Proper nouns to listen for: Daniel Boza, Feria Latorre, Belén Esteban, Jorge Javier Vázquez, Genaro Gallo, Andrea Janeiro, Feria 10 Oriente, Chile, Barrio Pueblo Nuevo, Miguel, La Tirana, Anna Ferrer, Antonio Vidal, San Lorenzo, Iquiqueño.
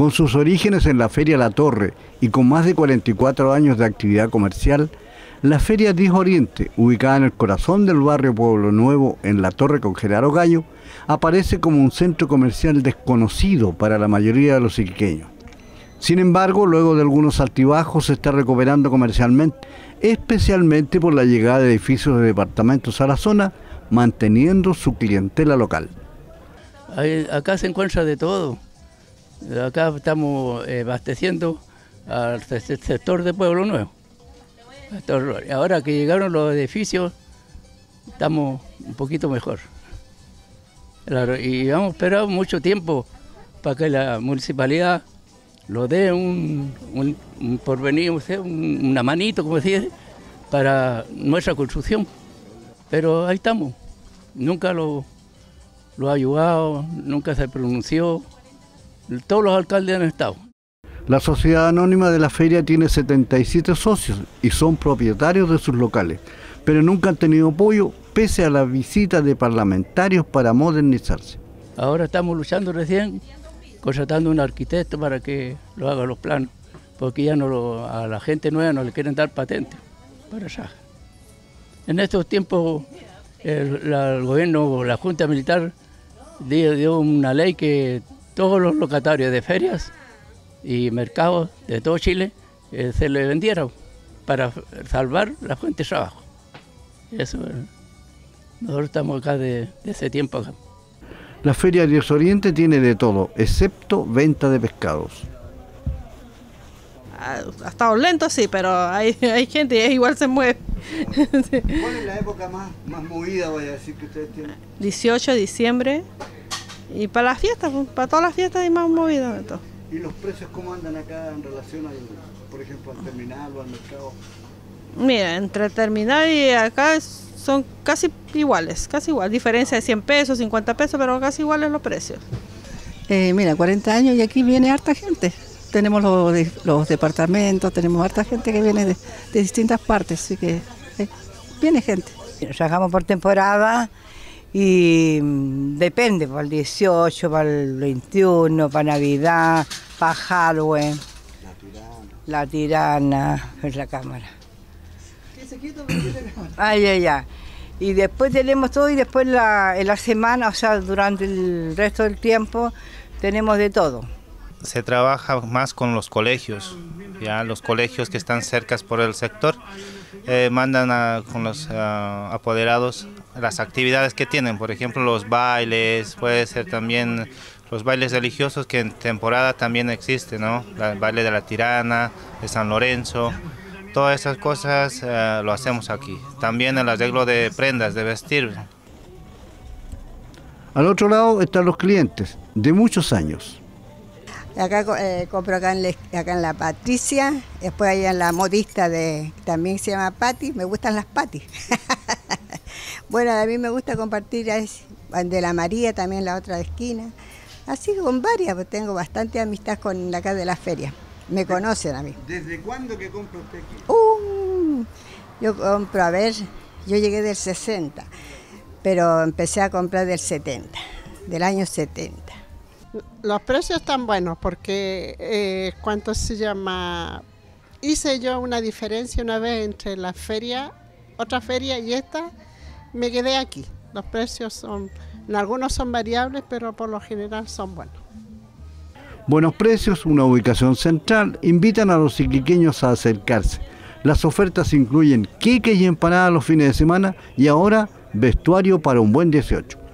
Con sus orígenes en la Feria La Torre y con más de 44 años de actividad comercial, la Feria 10 Oriente, ubicada en el corazón del barrio Pueblo Nuevo, en La Torre con Genaro Gallo, aparece como un centro comercial desconocido para la mayoría de los iquiqueños. Sin embargo, luego de algunos altibajos se está recuperando comercialmente, especialmente por la llegada de edificios de departamentos a la zona, manteniendo su clientela local. Acá se encuentra de todo. Acá estamos abasteciendo al sector de Pueblo Nuevo. Ahora que llegaron los edificios, estamos un poquito mejor. Claro, y hemos esperado mucho tiempo para que la municipalidad lo dé un porvenir, una manito, como se dice, para nuestra construcción. Pero ahí estamos. Nunca lo ha ayudado, nunca se pronunció. Todos los alcaldes han estado. La Sociedad Anónima de la Feria tiene 77 socios y son propietarios de sus locales, pero nunca han tenido apoyo pese a la visita de parlamentarios para modernizarse. Ahora estamos luchando recién, contratando un arquitecto para que lo haga los planos, porque ya a la gente nueva no le quieren dar patentes para allá. En estos tiempos el gobierno, la Junta Militar dio una ley que todos los locatarios de ferias y mercados de todo Chile se le vendieron para salvar la fuente de trabajo. Eso, nosotros estamos acá de ese tiempo acá. La Feria 10 Oriente tiene de todo, excepto venta de pescados. Ha estado lento, sí, pero hay gente y igual se mueve. Sí. ¿Cuál es la época más movida, voy a decir, que ustedes tienen? 18 de diciembre. Y para las fiestas, para todas las fiestas hay más movidas de todo. ¿Y los precios cómo andan acá en relación, por ejemplo, al terminal o al mercado? Mira, entre el terminal y acá son casi iguales, diferencia de 100 pesos, 50 pesos, pero casi iguales los precios. Mira, 40 años y aquí viene harta gente. Tenemos los departamentos, tenemos harta gente que viene de distintas partes, así que viene gente. Trabajamos por temporada y depende, para el 18, para el 21, para Navidad, para Halloween, La Tirana, es la cámara. Ay. Y después tenemos todo y después en la semana, o sea, durante el resto del tiempo, tenemos de todo. Se trabaja más con los colegios, ya los colegios que están cercas por el sector, mandan con los apoderados las actividades que tienen, por ejemplo los bailes, puede ser también los bailes religiosos que en temporada también existen, ¿no? El baile de La Tirana, de San Lorenzo, todas esas cosas lo hacemos aquí. También el arreglo de prendas, de vestir. Al otro lado están los clientes de muchos años. Acá compro acá en la Patricia, después allá en la modista también se llama Pati, me gustan las Patis. Bueno, a mí me gusta compartir de la María también, la otra esquina. Así con varias, pues tengo bastante amistad con la acá de la feria, me conocen a mí. ¿Desde cuándo que compra usted aquí? Yo compro, a ver, yo llegué del 60, pero empecé a comprar del 70, del año 70. Los precios están buenos porque, ¿cuánto se llama? Hice yo una diferencia una vez entre la feria, otra feria y esta, me quedé aquí. Los precios algunos son variables, pero por lo general son buenos. Buenos precios, una ubicación central, invitan a los iquiqueños a acercarse. Las ofertas incluyen queques y empanadas los fines de semana y ahora vestuario para un buen 18.